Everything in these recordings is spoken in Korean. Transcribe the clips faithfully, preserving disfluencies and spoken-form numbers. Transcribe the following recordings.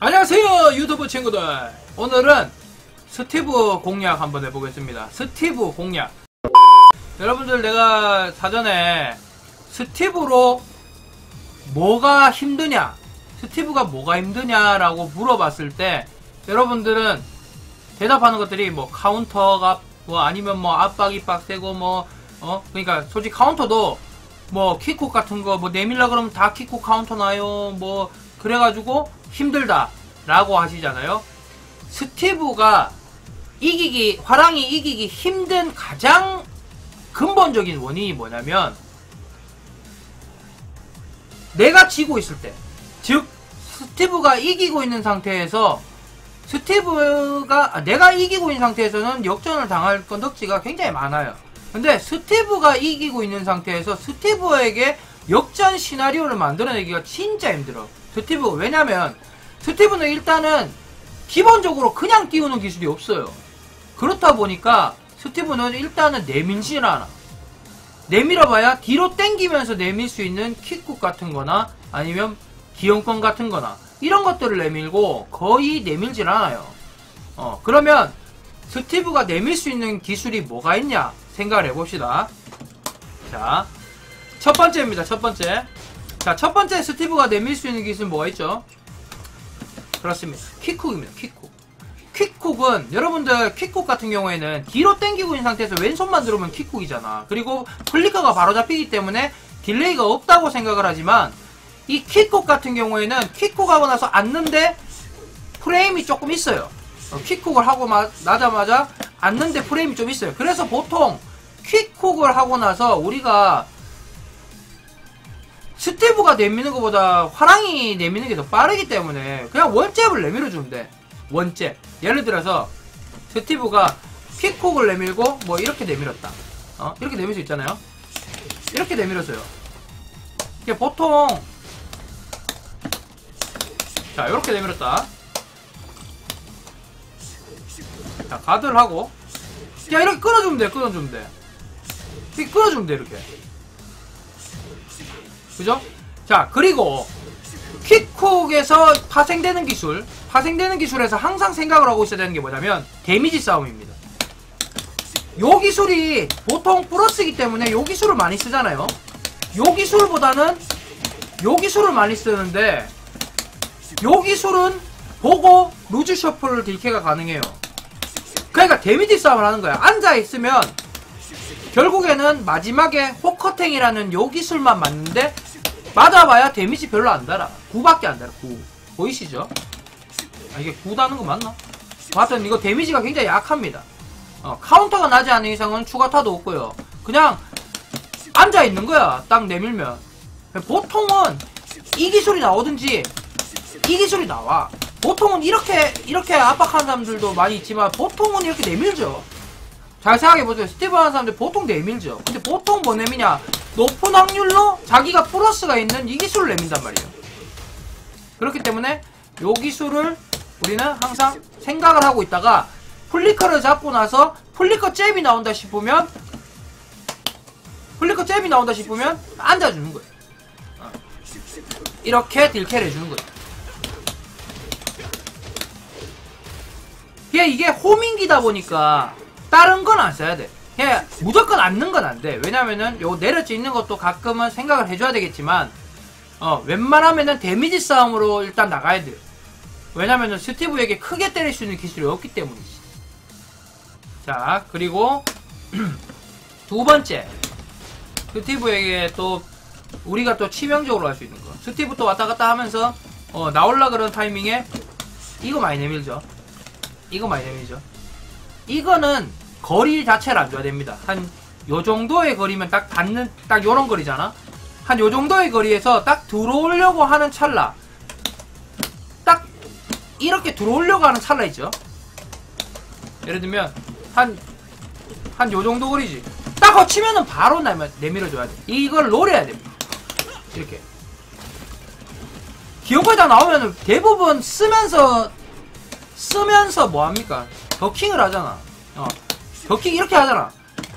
안녕하세요 유튜브 친구들, 오늘은 스티브 공략 한번 해보겠습니다. 스티브 공략. 여러분들, 내가 사전에 스티브로 뭐가 힘드냐, 스티브가 뭐가 힘드냐 라고 물어봤을 때 여러분들은 대답하는 것들이 뭐 카운터가 뭐 아니면 뭐 압박이 빡세고 뭐 어? 그러니까 솔직히 카운터도 뭐 킥콕 같은 거 뭐 내밀라 그러면 다 킥콕 카운터 나요 뭐 그래가지고 힘들다 라고 하시잖아요. 스티브가 이기기, 화랑이 이기기 힘든 가장 근본적인 원인이 뭐냐면, 내가 지고 있을 때, 즉 스티브가 이기고 있는 상태에서 스티브가 아, 내가 이기고 있는 상태에서는 역전을 당할 건덕지가 굉장히 많아요. 근데 스티브가 이기고 있는 상태에서 스티브에게 역전 시나리오를 만들어내기가 진짜 힘들어. 스티브, 왜냐면 스티브는 일단은 기본적으로 그냥 띄우는 기술이 없어요. 그렇다 보니까 스티브는 일단은 내밀질 않아. 내밀어봐야 뒤로 당기면서 내밀 수 있는 킥훅 같은 거나 아니면 기용권 같은 거나 이런 것들을 내밀고 거의 내밀질 않아요. 어, 그러면 스티브가 내밀 수 있는 기술이 뭐가 있냐 생각을 해봅시다. 자, 첫 번째입니다. 첫 번째. 자, 첫 번째 스티브가 내밀 수 있는 기술은 뭐가 있죠? 그렇습니다. 킥훅입니다. 킥훅. 킥훅은 여러분들, 킥훅 같은 경우에는 뒤로 당기고 있는 상태에서 왼손만 들으면 킥훅이잖아. 그리고 클리커가 바로 잡히기 때문에 딜레이가 없다고 생각을 하지만, 이 킥훅 같은 경우에는 킥훅 하고 나서 앉는데 프레임이 조금 있어요. 킥훅을 하고 마, 나자마자 앉는데 프레임이 좀 있어요. 그래서 보통 킥훅을 하고 나서 우리가 스티브가 내미는 것보다 화랑이 내미는 게 더 빠르기 때문에 그냥 원잽을 내밀어 주면 돼. 원잽. 예를 들어서 스티브가 킥콕을 내밀고 뭐 이렇게 내밀었다. 어? 이렇게 내밀 수 있잖아요. 이렇게 내밀었어요. 이게 보통, 자, 이렇게 내밀었다. 자, 가드를 하고, 야, 이렇게 끊어주면 돼. 끊어주면 돼. 이렇게 끊어주면 돼. 이렇게. 그죠? 자, 그리고 퀵콕에서 파생되는 기술, 파생되는 기술에서 항상 생각을 하고 있어야 되는 게 뭐냐면 데미지 싸움입니다. 요 기술이 보통 플러스이기 때문에 요 기술을 많이 쓰잖아요. 요 기술보다는 요 기술을 많이 쓰는데, 요 기술은 보고 루즈 셔플 딜캐가 가능해요. 그러니까 데미지 싸움을 하는 거야. 앉아있으면 결국에는 마지막에 호커탱이라는 요 기술만 맞는데, 맞아봐야 데미지 별로 안 달아. 구밖에 안 달아. 구. 보이시죠? 아, 이게 구 다는 거 맞나? 하여튼 이거 데미지가 굉장히 약합니다. 어, 카운터가 나지 않은 이상은 추가타도 없고요. 그냥 앉아있는 거야. 딱 내밀면. 보통은 이 기술이 나오든지 이 기술이 나와. 보통은 이렇게 이렇게 압박하는 사람들도 많이 있지만 보통은 이렇게 내밀죠. 잘 생각해보세요. 스티브 하는 사람들 보통 내밀죠. 근데 보통 뭐 내미냐, 높은 확률로 자기가 플러스가 있는 이 기술을 내민단 말이에요. 그렇기 때문에 요 기술을 우리는 항상 생각을 하고 있다가, 플리커를 잡고 나서 플리커 잽이 나온다 싶으면 플리커 잽이 나온다 싶으면 앉아주는 거예요. 이렇게 딜캐를 해주는 거예요. 이게, 이게 호밍기다 보니까 다른 건 안 써야 돼. 그냥 무조건 앉는 건 안 돼. 왜냐면은 요 내려지는 것도 가끔은 생각을 해줘야 되겠지만, 어, 웬만하면은 데미지 싸움으로 일단 나가야 돼요. 왜냐면은 스티브에게 크게 때릴 수 있는 기술이 없기 때문이지. 자, 그리고 두 번째, 스티브에게 또 우리가 또 치명적으로 할 수 있는 거. 스티브 또 왔다 갔다 하면서 어, 나올라 그런 타이밍에 이거 많이 내밀죠. 이거 많이 내밀죠. 이거는 거리 자체를 안 줘야 됩니다. 한 요정도의 거리면 딱 닿는, 딱 요런 거리잖아. 한 요정도의 거리에서 딱 들어오려고 하는 찰나, 딱 이렇게 들어오려고 하는 찰나 있죠. 예를 들면 한 한 요정도 거리지. 딱 거치면은 바로 내밀어줘야 돼. 이걸 노려야 됩니다. 이렇게 기어거에다 나오면은 대부분 쓰면서 쓰면서 뭐합니까? 더킹을 하잖아. 어, 더킹 이렇게 하잖아.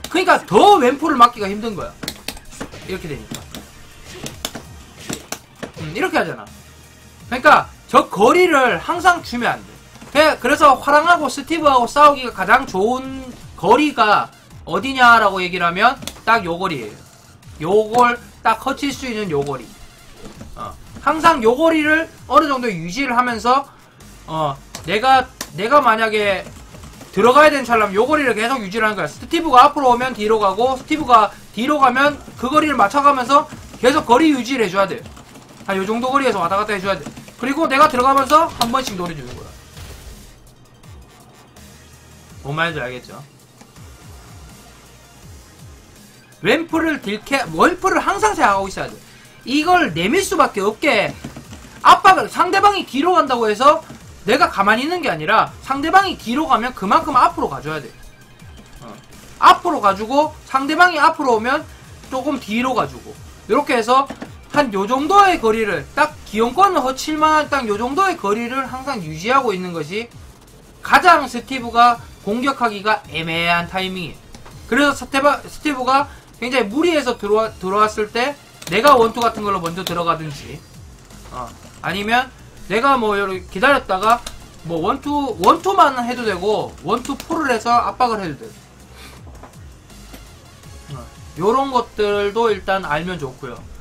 그러니까 더 왼포를 막기가 힘든 거야. 이렇게 되니까. 음, 이렇게 하잖아. 그러니까 저 거리를 항상 주면 안 돼. 그래서 화랑하고 스티브하고 싸우기가 가장 좋은 거리가 어디냐라고 얘기를 하면 딱 요 거리예요. 요걸 딱 거칠 수 있는 요 거리. 어. 항상 요 거리를 어느 정도 유지를 하면서 어 내가 내가 만약에 들어가야 되는 차라면 요 거리를 계속 유지를 하는 거야. 스티브가 앞으로 오면 뒤로 가고 스티브가 뒤로 가면 그 거리를 맞춰가면서 계속 거리 유지를 해줘야 돼. 한 요 정도 거리에서 왔다 갔다 해줘야 돼. 그리고 내가 들어가면서 한 번씩 노려주는 거야. 뭔 말인지 알겠죠? 램프를 딜캐, 월프를 항상 생각하고 있어야 돼. 이걸 내밀 수밖에 없게 압박을, 상대방이 뒤로 간다고 해서 내가 가만히 있는 게 아니라 상대방이 뒤로 가면 그만큼 앞으로 가줘야 돼. 어. 앞으로 가주고 상대방이 앞으로 오면 조금 뒤로 가주고 이렇게 해서 한 요정도의 거리를 딱 기용권을 허칠만한 딱 요정도의 거리를 항상 유지하고 있는 것이 가장 스티브가 공격하기가 애매한 타이밍이에요. 그래서 스티브, 스티브가 굉장히 무리해서 들어와, 들어왔을 때 내가 원투 같은 걸로 먼저 들어가든지 어. 아니면 내가 뭐 기다렸다가 뭐 원투 원투만 해도 되고 원투 풀을 해서 압박을 해도 돼요. 요런 것들도 일단 알면 좋고요.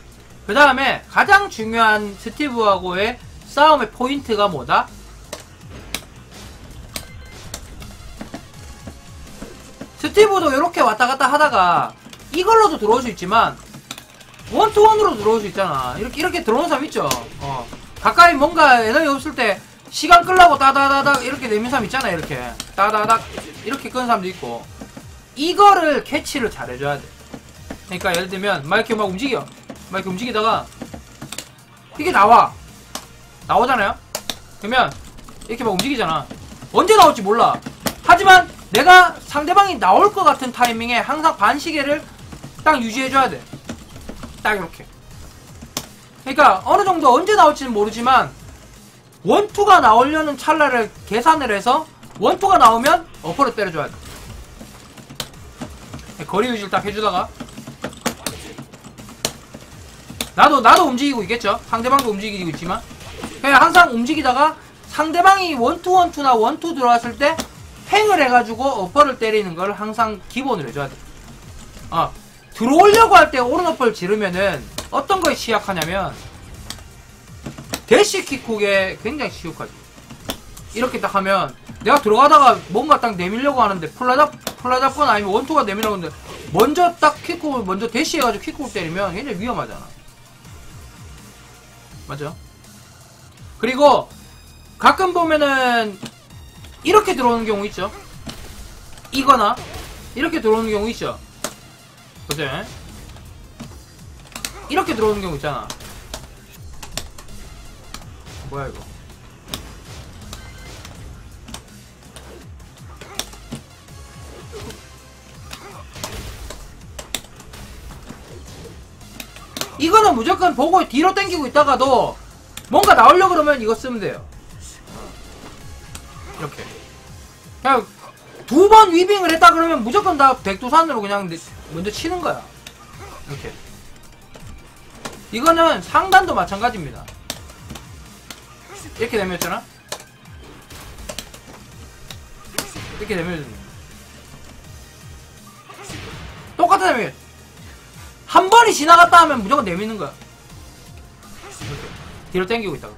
그 다음에 가장 중요한 스티브하고의 싸움의 포인트가 뭐다? 스티브도 요렇게 왔다갔다 하다가 이걸로도 들어올 수 있지만 원투원으로 들어올 수 있잖아. 이렇게 이렇게 들어오는 사람 있죠. 어. 가까이 뭔가 에너지 없을 때 시간 끌라고 따다다닥 이렇게 내민 사람 있잖아. 이렇게 따다닥 이렇게 끄는 사람도 있고 이거를 캐치를 잘 해줘야 돼. 그러니까 예를 들면 막 이렇게 막 움직여 막 이렇게 움직이다가 이게 나와 나오잖아요. 그러면 이렇게 막 움직이잖아. 언제 나올지 몰라. 하지만 내가 상대방이 나올 것 같은 타이밍에 항상 반시계를 딱 유지해줘야 돼. 딱 이렇게. 그러니까 어느 정도 언제 나올지는 모르지만 원투가 나오려는 찰나를 계산을 해서 원투가 나오면 어퍼로 때려줘야 돼. 거리 유지를 딱 해주다가 나도 나도 움직이고 있겠죠. 상대방도 움직이고 있지만 그냥 항상 움직이다가 상대방이 원투 원투나 원투 들어왔을 때 팽을 해가지고 어퍼를 때리는 걸 항상 기본으로 해줘야 돼. 아 들어오려고 할 때 오른 어퍼를 지르면은 어떤 거에 취약하냐면 대시킥콕에 굉장히 취약하지. 이렇게 딱 하면 내가 들어가다가 뭔가 딱 내밀려고 하는데 폴라잡 폴라잡거나 아니면 원투가 내밀려고 하는데 먼저 딱 킥콕을 먼저 대시해가지고 킥콕을 때리면 굉장히 위험하잖아. 맞죠? 그리고 가끔 보면은 이렇게 들어오는 경우 있죠. 이거나 이렇게 들어오는 경우 있죠. 그치? 이렇게 들어오는 경우 있잖아. 뭐야 이거? 이거는 무조건 보고 뒤로 당기고 있다가도 뭔가 나오려고 그러면 이거 쓰면 돼요. 이렇게 그냥 두 번 위빙을 했다 그러면 무조건 다 백두산으로 그냥 먼저 치는 거야. 이렇게 이거는 상단도 마찬가지입니다. 이렇게 내밀었잖아? 이렇게 내밀었잖아. 똑같은 내밀. 한 번이 지나갔다 하면 무조건 내미는 거야. 이렇게. 뒤로 당기고 있다가.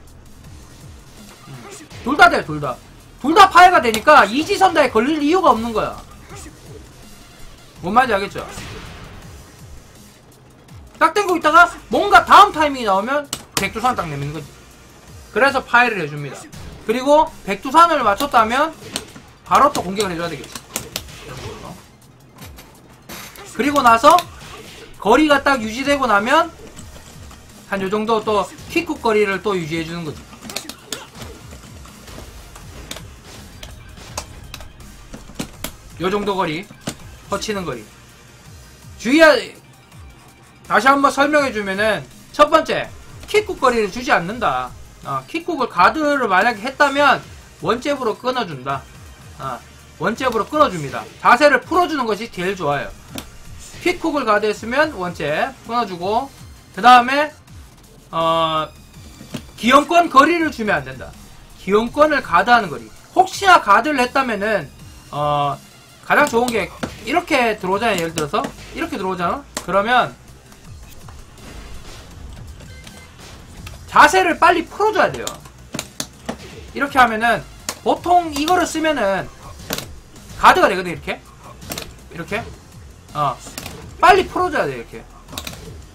음. 둘 다 돼, 둘 다. 둘 다 파해가 되니까 이지선다에 걸릴 이유가 없는 거야. 뭔 말인지 알겠죠? 딱 당기고 있다가 뭔가 다음 타이밍이 나오면 백두산 딱 내미는 거지. 그래서 파해를 해줍니다. 그리고 백두산을 맞췄다면 바로 또 공격을 해줘야 되겠지. 그리고 나서 거리가 딱 유지되고 나면 한 요정도 또 킥쿡 거리를 또 유지해주는 거지. 요정도 거리 허치는 거리 주의해. 다시 한번 설명해주면은 첫 번째 킥쿡 거리를 주지 않는다. 어, 킥쿡을 가드를 만약에 했다면 원잽으로 끊어준다. 어, 원잽으로 끊어줍니다. 자세를 풀어주는 것이 제일 좋아요. 퀵콕을 가드했으면 원잽 끊어주고 그 다음에 어 기용권 거리를 주면 안 된다. 기용권을 가드하는 거리. 혹시나 가드를 했다면은 어 가장 좋은 게 이렇게 들어오잖아요. 예를 들어서 이렇게 들어오잖아. 그러면 자세를 빨리 풀어줘야 돼요. 이렇게 하면은 보통 이거를 쓰면은 가드가 되거든. 이렇게 이렇게 어 빨리 풀어줘야 돼. 이렇게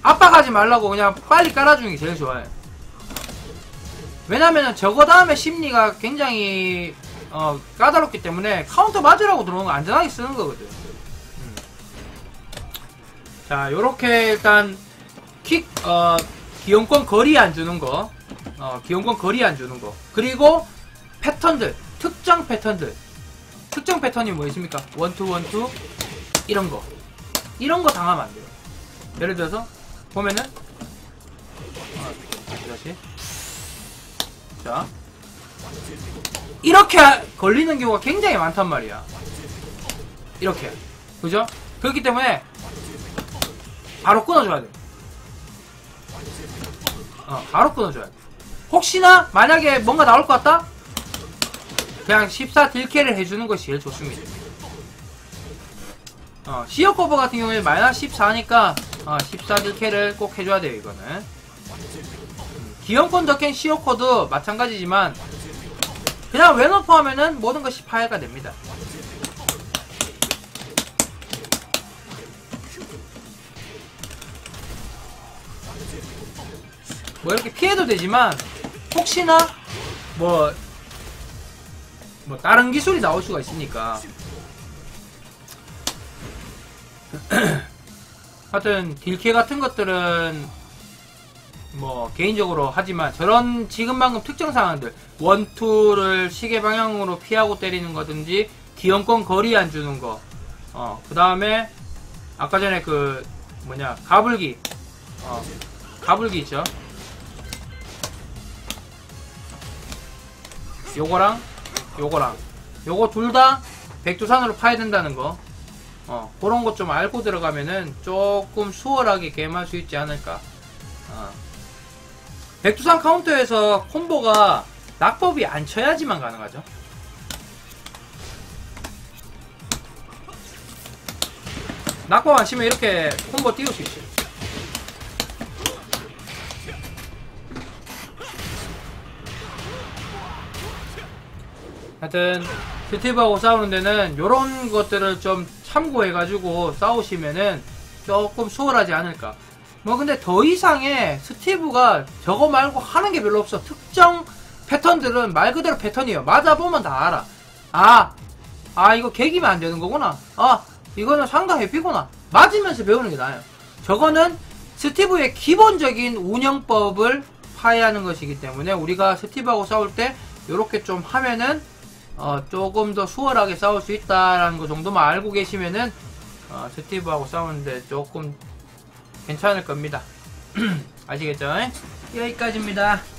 압박하지 말라고 그냥 빨리 깔아주는 게 제일 좋아요. 왜냐면은 저거 다음에 심리가 굉장히 어 까다롭기 때문에 카운터 맞으라고 들어오는 거 안전하게 쓰는 거거든. 음. 자, 요렇게 일단 킥 어 기용권 거리 안 주는 거, 어 기용권 거리 안 주는 거, 그리고 패턴들, 특정 패턴들, 특정 패턴이 뭐 있습니까? 원투 원투 이런 거, 이런 거 당하면 안 돼요. 예를 들어서 보면은 어, 다시 자. 이렇게 걸리는 경우가 굉장히 많단 말이야. 이렇게. 그죠? 그렇기 때문에 바로 끊어줘야 돼. 어, 바로 끊어줘야 돼. 혹시나 만약에 뭔가 나올 것 같다? 그냥 십사 딜캐를 해주는 것이 제일 좋습니다. 어, 시어커버 같은 경우에 마이너스 십사니까 어, 십사 딜캐를 꼭 해줘야 돼요. 이거는 기형권 적행 시어커도 마찬가지지만 그냥 왼오프 하면은 모든 것이 파괴가 됩니다. 뭐 이렇게 피해도 되지만 혹시나 뭐, 뭐 다른 기술이 나올 수가 있으니까 하여튼 딜캐 같은 것들은 뭐 개인적으로 하지만 저런 지금만큼 특정 상황들 원투를 시계 방향으로 피하고 때리는 거든지 기용권 거리 안 주는 거, 어 그 다음에 아까 전에 그 뭐냐 가불기, 어 가불기 있죠. 요거랑 요거랑 요거 둘 다 백두산으로 파야 된다는 거, 어 그런 것 좀 알고 들어가면은 조금 수월하게 게임할 수 있지 않을까. 어. 백두산 카운터에서 콤보가 낙법이 안 쳐야지만 가능하죠. 낙법 안 치면 이렇게 콤보 띄울 수 있어요. 하여튼 스티브하고 싸우는 데는 요런 것들을 좀 참고해가지고 싸우시면은 조금 수월하지 않을까. 뭐 근데 더 이상의 스티브가 저거 말고 하는 게 별로 없어. 특정 패턴들은 말 그대로 패턴이에요. 맞아보면 다 알아. 아, 아 이거 개기면 안 되는 거구나. 아, 이거는 상당 회피구나. 맞으면서 배우는 게 나아요. 저거는 스티브의 기본적인 운영법을 파헤하는 것이기 때문에 우리가 스티브하고 싸울 때 이렇게 좀 하면은 어, 조금 더 수월하게 싸울 수 있다라는 거 정도만 알고 계시면은 어, 스티브하고 싸우는데 조금 괜찮을 겁니다. 아시겠죠? 여기까지입니다.